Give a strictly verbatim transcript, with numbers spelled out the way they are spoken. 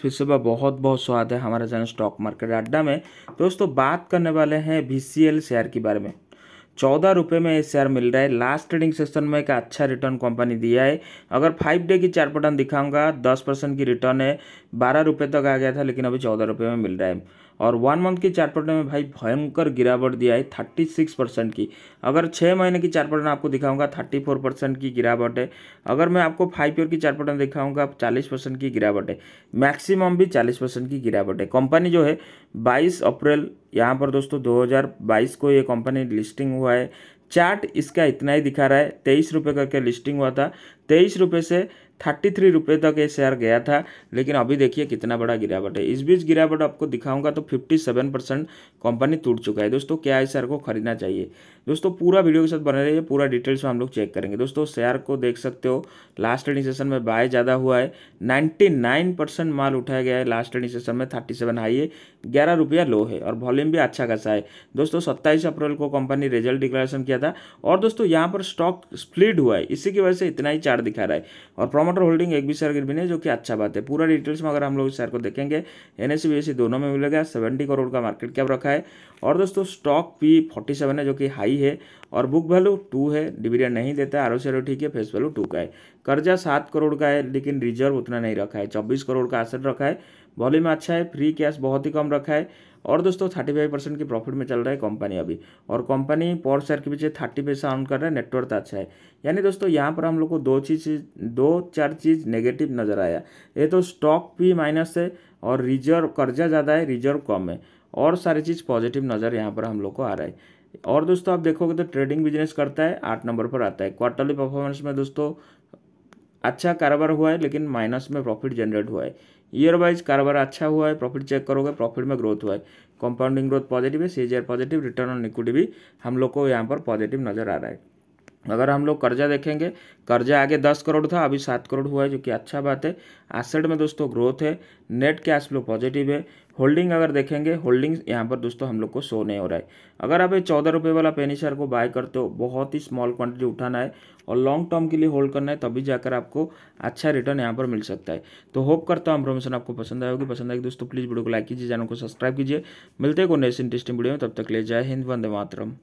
फिर से बहुत बहुत स्वागत है हमारे चैनल स्टॉक मार्केट अड्डा में। दोस्तों बात करने वाले हैं वी सी एल शेयर के बारे में। चौदह रुपये में ये शेयर मिल रहा है। लास्ट ट्रेडिंग सेशन में एक अच्छा रिटर्न कंपनी दिया है। अगर फाइव डे की चार पैटर्न दिखाऊंगा, दस परसेंट की रिटर्न है, बारह रुपये तक आ गया था लेकिन अभी चौदह रुपये में मिल रहा है। और वन मंथ की चार पैटर्न में भाई भयंकर गिरावट दिया है थर्टी सिक्स परसेंट की। अगर छः महीने की चार पैटर्न आपको दिखाऊंगा थर्टी फोर परसेंट की गिरावट है। अगर मैं आपको फाइव ईयर की चार पैटर्न दिखाऊंगा चालीस परसेंट की गिरावट है, मैक्सिमम भी चालीस परसेंट की गिरावट है। कंपनी जो है बाईस अप्रैल यहाँ पर दोस्तों दो हज़ार बाईस को ये कंपनी लिस्टिंग हुआ है। चार्ट इसका इतना ही दिखा रहा है, तेईस रुपये करके लिस्टिंग हुआ था, तेईस रुपये से थर्टी थ्री रुपये तक ये शेयर गया था लेकिन अभी देखिए कितना बड़ा गिरावट है। इस बीच गिरावट आपको दिखाऊंगा तो फिफ्टी सेवन परसेंट कंपनी टूट चुका है। दोस्तों क्या इस शेयर को खरीदना चाहिए? दोस्तों पूरा वीडियो के साथ बने रहिए, पूरा डिटेल्स में हम लोग चेक करेंगे। दोस्तों शेयर को देख सकते हो, लास्ट ट्रेडिंग सेशन में बाय ज़्यादा हुआ है, नाइन्टी नाइन परसेंट माल उठाया गया है। लास्ट ट्रेडिंग सेशन में थर्टी सेवन हाई है, ग्यारह रुपया लो है और वॉल्यूम भी अच्छा खासा है। दोस्तों सत्ताईस अप्रैल को कंपनी रिजल्ट डिक्लेरेशन किया था और दोस्तों यहाँ पर स्टॉक स्प्लिट हुआ है, इसी की वजह से इतना ही चार्ट दिखा रहा है। और प्रमोटर होल्डिंग एक भी शेयर गिर भी नहीं, जो कि अच्छा बात है। पूरा डिटेल्स में अगर हम लोग इस शेयर को देखेंगे एनएससी बीएससी दोनों में मिलेगा। सत्तर करोड़ का मार्केट कैप रखा है और दोस्तों स्टॉक भी सैंतालीस है जो कि हाई है और बुक वैल्यू टू है, डिविडेंड नहीं देता, आर ओ सी ठीक है, फेस वैल्यू टू का है। कर्जा सात करोड़ का है लेकिन रिजर्व उतना नहीं रखा है, चौबीस करोड़ का एसेट रखा है, वॉल्यूम अच्छा है, फ्री कैश बहुत ही कम रखा है और दोस्तों पैंतीस परसेंट की प्रॉफिट में चल रहा है कंपनी अभी। और कंपनी पर शेयर के पीछे तीस पैसा ऑन कर रहा है, नेटवर्थ अच्छा है। यानी दोस्तों यहाँ पर हम लोग को दो चीज़ दो चार चीज़ नेगेटिव नज़र आया, ये तो स्टॉक भी माइनस है और रिजर्व कर्जा ज़्यादा है, रिजर्व कम है और सारी चीज़ पॉजिटिव नज़र यहाँ पर हम लोग को आ रहा है। और दोस्तों आप देखोगे तो ट्रेडिंग बिजनेस करता है, आठ नंबर पर आता है। क्वार्टरली परफॉर्मेंस में दोस्तों अच्छा कारोबार हुआ है लेकिन माइनस में प्रॉफिट जनरेट हुआ है। ईयर वाइज कारोबार अच्छा हुआ है, प्रॉफिट चेक करोगे प्रॉफिट में ग्रोथ हुआ है, कंपाउंडिंग ग्रोथ पॉजिटिव है, CGR positive, return on equity भी हम लोग को यहाँ पर पॉजिटिव नज़र आ रहा है। अगर हम लोग कर्जा देखेंगे, कर्जा आगे दस करोड़ था अभी सात करोड़ हुआ है, जो कि अच्छा बात है। एसेट में दोस्तों ग्रोथ है, नेट कैश फ्लो पॉजिटिव है। होल्डिंग अगर देखेंगे, होल्डिंग यहाँ पर दोस्तों हम लोग को शो नहीं हो रहा है। अगर आप ये चौदह रुपये वाला पेनी शेयर को बाय करते हो, बहुत ही स्मॉल क्वांटिटी उठाना है और लॉन्ग टर्म के लिए होल्ड करना है, तभी जाकर आपको अच्छा रिटर्न यहाँ पर मिल सकता है। तो होप करता हूँ इन्फॉर्मेशन आपको पसंद आएगी। पसंद आएगी दोस्तों प्लीज़ वीडियो को लाइक कीजिए, चैनल को सब्सक्राइब कीजिए। मिलते हैं कोई नेक्स्ट इंटरेस्टिंग वीडियो में, तब तक ले जय हिंद, वंदे मातरम।